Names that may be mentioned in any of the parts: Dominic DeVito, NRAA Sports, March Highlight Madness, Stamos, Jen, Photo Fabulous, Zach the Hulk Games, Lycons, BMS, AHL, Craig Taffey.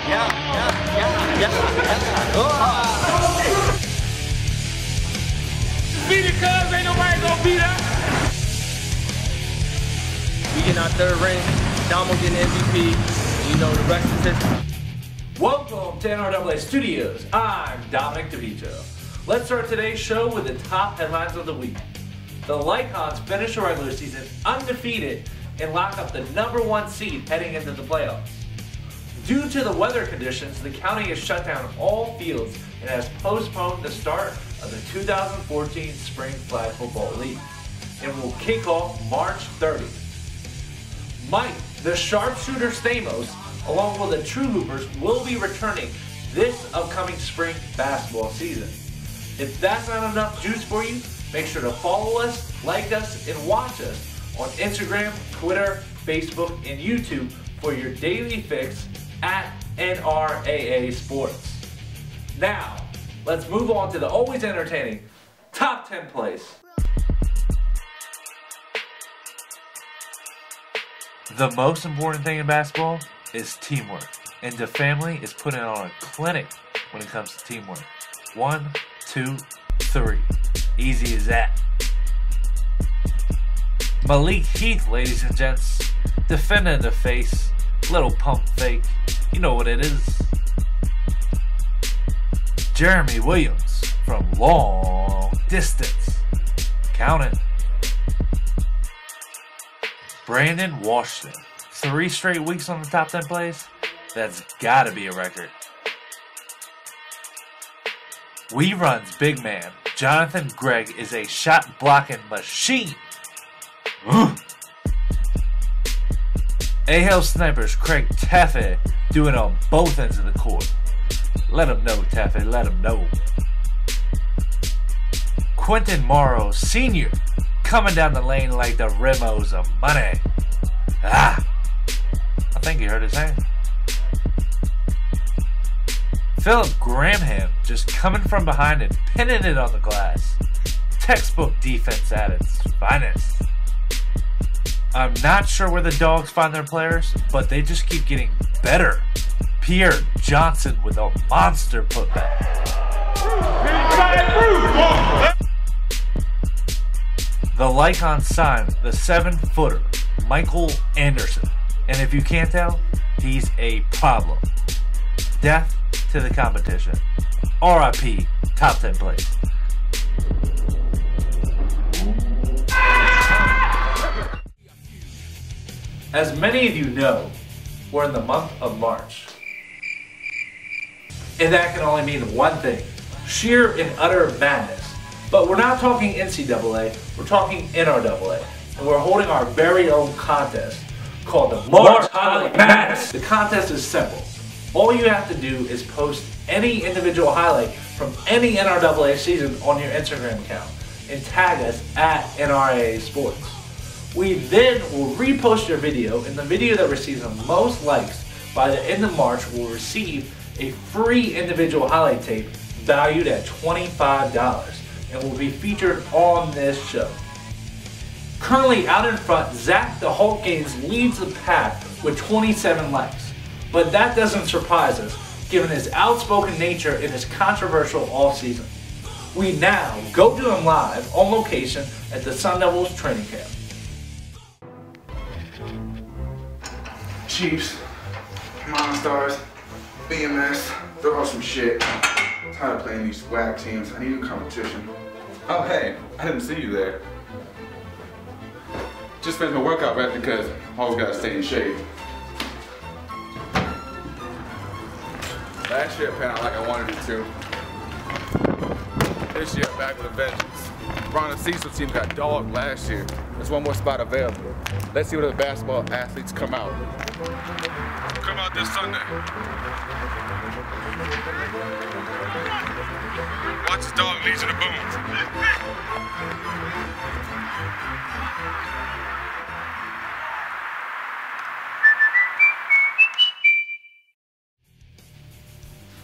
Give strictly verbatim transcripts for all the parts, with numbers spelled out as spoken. Yeah, yeah, yeah, yeah, yeah. Oh. Beat the Cubs, ain't nobody gonna beat us. We getting our third ring. Domo getting M V P. You know the rest is history. Welcome to N R A A Studios. I'm Dominic DeVito. Let's start today's show with the top headlines of the week. The Lycons finish the regular season undefeated and lock up the number one seed heading into the playoffs. Due to the weather conditions, the county has shut down all fields and has postponed the start of the two thousand fourteen Spring Flag Football League and will kick off March thirtieth. Mike, the sharpshooter Stamos, along with the True Loopers, will be returning this upcoming spring basketball season. If that's not enough juice for you, make sure to follow us, like us, and watch us on Instagram, Twitter, Facebook, and YouTube for your daily fix at N R A A Sports. Now, let's move on to the always entertaining top ten plays. The most important thing in basketball is teamwork, and the family is putting on a clinic when it comes to teamwork. One, two, three. Easy as that. Malik Heath, ladies and gents, defender in the face, little pump fake, you know what it is. Jeremy Williams from long distance, count it. Brandon Washington, three straight weeks on the top ten plays, that's gotta be a record. We Run's big man, Jonathan Gregg, is a shot blocking machine. A H L Snipers Craig Taffey doing on both ends of the court. Let him know, Taffey, let him know. Quentin Morrow Senior coming down the lane like the Remos of money. Ah! I think you heard his name. Philip Graham just coming from behind and pinning it on the glass. Textbook defense at its finest. I'm not sure where the dogs find their players, but they just keep getting better. Pierre Johnson with a monster putback. The Lycons signed the seven-footer, Michael Anderson. And if you can't tell, he's a problem. Death to the competition. R I P top ten plays. As many of you know, we're in the month of March. And that can only mean one thing, sheer and utter madness. But we're not talking N C double A, we're talking N R A A. And we're holding our very own contest called the March Highlight Madness. The contest is simple. All you have to do is post any individual highlight from any N R A A season on your Instagram account and tag us at N R A A Sports. We then will repost your video, and the video that receives the most likes by the end of March will receive a free individual highlight tape valued at twenty-five dollars and will be featured on this show. Currently out in front, Zach the Hulk Games leads the pack with twenty-seven likes, but that doesn't surprise us given his outspoken nature and his controversial offseason. We now go to him live on location at the Sun Devils training camp. Chiefs, Monstars, B M S, they're all some shit. I'm tired of playing these whack teams. I need a competition. Oh hey, I didn't see you there. Just finished my workout right because I always gotta stay in shape. Last year I panned out like I wanted it to. This year I'm back with a vengeance. Ron and Cecil's team got dogged last year. There's one more spot available. Let's see where the basketball athletes come out. Come out this Sunday. Watch the dog Legion of Boom.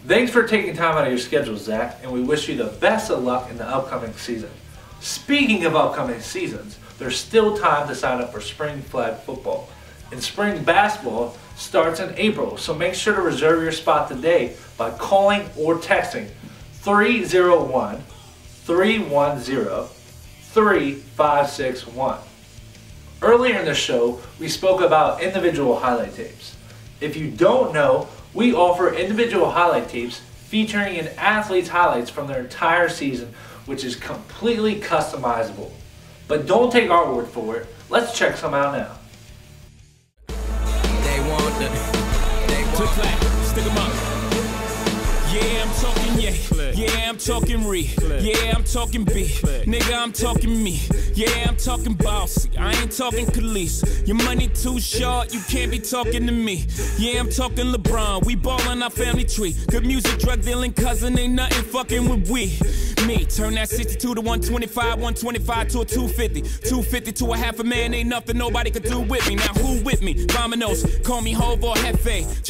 Thanks for taking time out of your schedule, Zach, and we wish you the best of luck in the upcoming season. Speaking of upcoming seasons, there's still time to sign up for Spring Flag Football. and spring basketball starts in April, so make sure to reserve your spot today by calling or texting three oh one, three one zero, three five six one. Earlier in the show, we spoke about individual highlight tapes. If you don't know, we offer individual highlight tapes featuring an athlete's highlights from their entire season, which is completely customizable. But don't take our word for it. Let's check some out now. They want the, they want the, stick 'em up. Yeah, I'm talking yeah, yeah, I'm talking re, yeah, I'm talking B, nigga, I'm talking me, yeah, I'm talking bossy, I ain't talking Khalees, your money too short, you can't be talking to me, yeah, I'm talking LeBron, we ballin' our family tree, good music, drug dealing, cousin, ain't nothing fucking with we, me, turn that sixty-two to one twenty-five, one twenty-five to a two fifty, two fifty to a half a man, ain't nothing nobody could do with me, now who with me, Domino's, call me Hov or Hefe.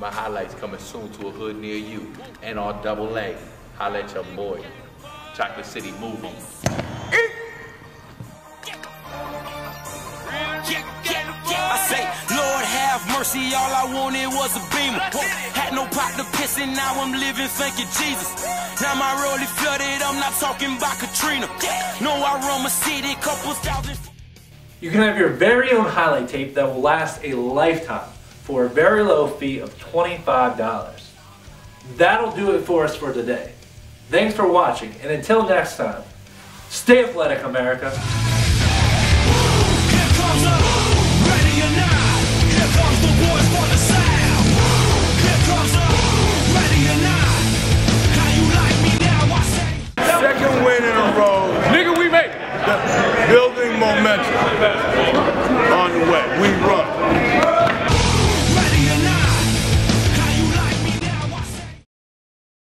My highlights coming soon to a hood near you. N R A A, holla at your boy. Chocolate City movie. I say, Lord have mercy, all I wanted was a Beamer. Had no pot to piss and now I'm living, thank you, Jesus. Now my road is flooded, I'm not talking about Katrina. No, I roam a city, couple thousand. You can have your very own highlight tape that will last a lifetime for a very low fee of twenty-five dollars. That'll do it for us for today. Thanks for watching, and until next time, stay athletic, America. Second win in a row. Nigga, we made it. Building momentum on the way. We